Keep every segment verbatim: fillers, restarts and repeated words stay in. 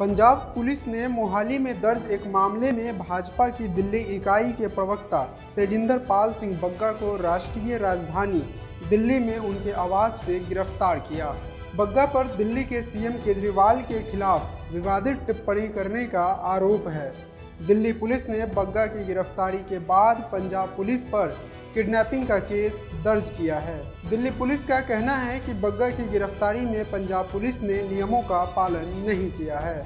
Punjab police ने मोहाली में दर्ज एक मामले में भाजपा की दिल्ली इकाई के प्रवक्ता तेजिंदर पाल सिंह बग्गा को राष्ट्रीय राजधानी दिल्ली में उनके आवास से गिरफ्तार किया। बग्गा पर दिल्ली के सीएम केजरीवाल के खिलाफ विवादित टिप्पणी करने का आरोप है। दिल्ली पुलिस ने बग्गा की गिरफ्तारी के बाद पंजाब पुलिस पर किडनैपिंग का केस दर्ज किया है। दिल्ली पुलिस का कहना है कि बग्गा की गिरफ्तारी में पंजाब पुलिस ने नियमों का पालन नहीं किया है।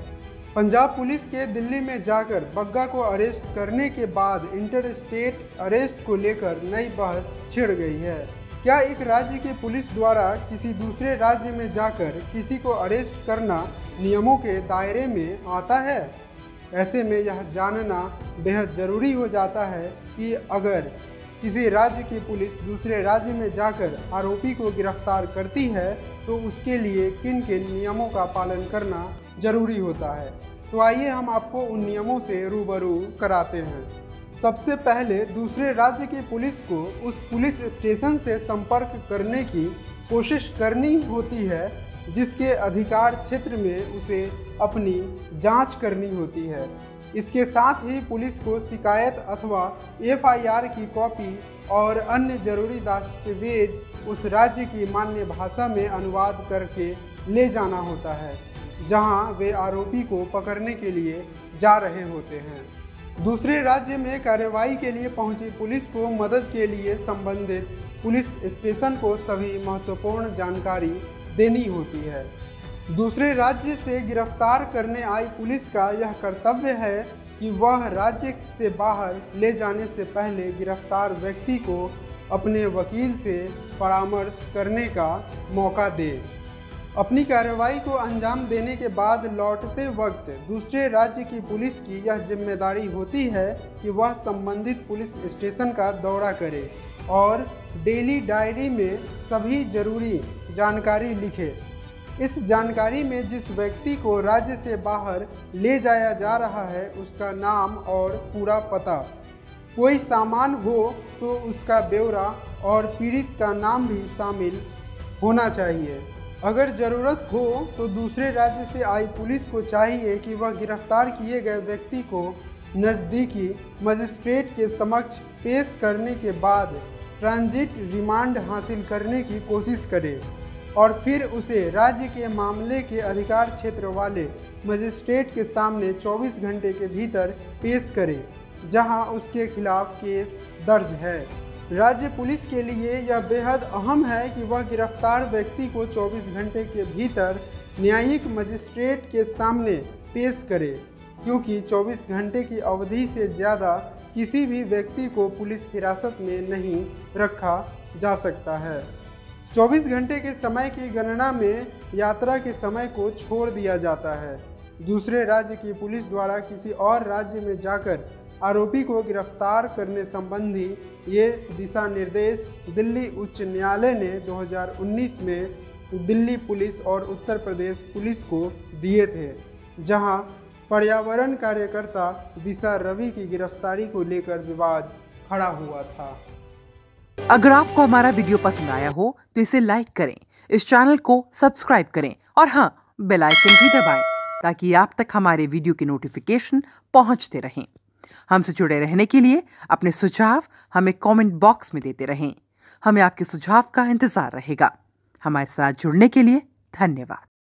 पंजाब पुलिस के दिल्ली में जाकर बग्गा को अरेस्ट करने के बाद इंटर स्टेट अरेस्ट को लेकर नई बहस छिड़ गई है। क्या एक राज्य की पुलिस द्वारा किसी दूसरे राज्य में जाकर किसी को अरेस्ट करना नियमों के दायरे में आता है? ऐसे में यह जानना बेहद ज़रूरी हो जाता है कि अगर किसी राज्य की पुलिस दूसरे राज्य में जाकर आरोपी को गिरफ्तार करती है तो उसके लिए किन किन नियमों का पालन करना जरूरी होता है। तो आइए हम आपको उन नियमों से रूबरू कराते हैं। सबसे पहले दूसरे राज्य की पुलिस को उस पुलिस स्टेशन से संपर्क करने की कोशिश करनी होती है जिसके अधिकार क्षेत्र में उसे अपनी जाँच करनी होती है। इसके साथ ही पुलिस को शिकायत अथवा एफ आई आर की कॉपी और अन्य जरूरी दस्तावेज उस राज्य की मान्य भाषा में अनुवाद करके ले जाना होता है जहां वे आरोपी को पकड़ने के लिए जा रहे होते हैं। दूसरे राज्य में कार्रवाई के लिए पहुंची पुलिस को मदद के लिए संबंधित पुलिस स्टेशन को सभी महत्वपूर्ण जानकारी देनी होती है। दूसरे राज्य से गिरफ्तार करने आई पुलिस का यह कर्तव्य है कि वह राज्य से बाहर ले जाने से पहले गिरफ्तार व्यक्ति को अपने वकील से परामर्श करने का मौका दे। अपनी कार्रवाई को अंजाम देने के बाद लौटते वक्त दूसरे राज्य की पुलिस की यह जिम्मेदारी होती है कि वह संबंधित पुलिस स्टेशन का दौरा करे और डेली डायरी में सभी जरूरी जानकारी लिखे। इस जानकारी में जिस व्यक्ति को राज्य से बाहर ले जाया जा रहा है उसका नाम और पूरा पता, कोई सामान हो तो उसका ब्यौरा और पीड़ित का नाम भी शामिल होना चाहिए। अगर ज़रूरत हो तो दूसरे राज्य से आई पुलिस को चाहिए कि वह गिरफ्तार किए गए व्यक्ति को नज़दीकी मजिस्ट्रेट के समक्ष पेश करने के बाद ट्रांजिट रिमांड हासिल करने की कोशिश करे और फिर उसे राज्य के मामले के अधिकार क्षेत्र वाले मजिस्ट्रेट के सामने चौबीस घंटे के भीतर पेश करें जहां उसके खिलाफ केस दर्ज है। राज्य पुलिस के लिए यह बेहद अहम है कि वह गिरफ्तार व्यक्ति को चौबीस घंटे के भीतर न्यायिक मजिस्ट्रेट के सामने पेश करे क्योंकि चौबीस घंटे की अवधि से ज़्यादा किसी भी व्यक्ति को पुलिस हिरासत में नहीं रखा जा सकता है। चौबीस घंटे के समय की गणना में यात्रा के समय को छोड़ दिया जाता है। दूसरे राज्य की पुलिस द्वारा किसी और राज्य में जाकर आरोपी को गिरफ्तार करने संबंधी ये दिशा निर्देश दिल्ली उच्च न्यायालय ने दो हज़ार उन्नीस में दिल्ली पुलिस और उत्तर प्रदेश पुलिस को दिए थे जहां पर्यावरण कार्यकर्ता दिशा रवि की गिरफ्तारी को लेकर विवाद खड़ा हुआ था। अगर आपको हमारा वीडियो पसंद आया हो तो इसे लाइक करें, इस चैनल को सब्सक्राइब करें और हाँ, बेल आइकन भी दबाएं ताकि आप तक हमारे वीडियो की नोटिफिकेशन पहुंचते रहें। हमसे जुड़े रहने के लिए अपने सुझाव हमें कमेंट बॉक्स में देते रहें। हमें आपके सुझाव का इंतज़ार रहेगा। हमारे साथ जुड़ने के लिए धन्यवाद।